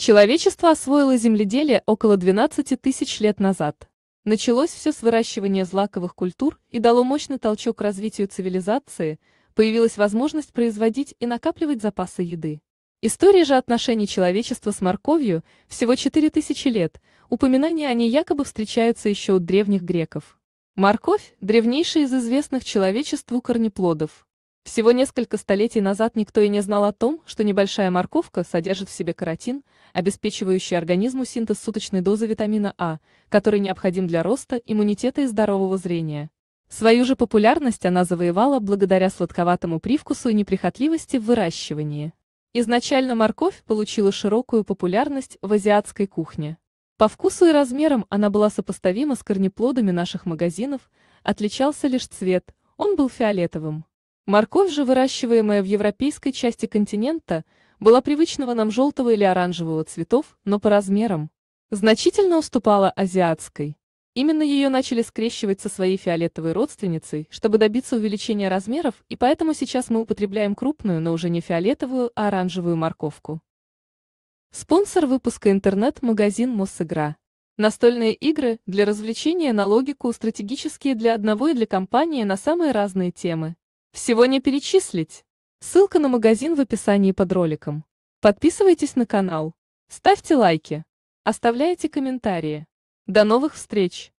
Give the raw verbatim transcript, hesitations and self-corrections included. Человечество освоило земледелие около двенадцати тысяч лет назад. Началось все с выращивания злаковых культур и дало мощный толчок развитию цивилизации, появилась возможность производить и накапливать запасы еды. История же отношений человечества с морковью всего четыре тысячи лет, упоминания о ней якобы встречаются еще у древних греков. Морковь – древнейшая из известных человечеству корнеплодов. Всего несколько столетий назад никто и не знал о том, что небольшая морковка содержит в себе каротин, обеспечивающий организму синтез суточной дозы витамина А, который необходим для роста, иммунитета и здорового зрения. Свою же популярность она завоевала благодаря сладковатому привкусу и неприхотливости в выращивании. Изначально морковь получила широкую популярность в азиатской кухне. По вкусу и размерам она была сопоставима с корнеплодами наших магазинов, отличался лишь цвет, он был фиолетовым. Морковь же, выращиваемая в европейской части континента, была привычного нам желтого или оранжевого цветов, но по размерам значительно уступала азиатской. Именно ее начали скрещивать со своей фиолетовой родственницей, чтобы добиться увеличения размеров, и поэтому сейчас мы употребляем крупную, но уже не фиолетовую, а оранжевую морковку. Спонсор выпуска — интернет-магазин Мосигра. Настольные игры для развлечения на логику, стратегические для одного и для компании на самые разные темы. Всего не перечислить. Ссылка на магазин в описании под роликом. Подписывайтесь на канал. Ставьте лайки. Оставляйте комментарии. До новых встреч!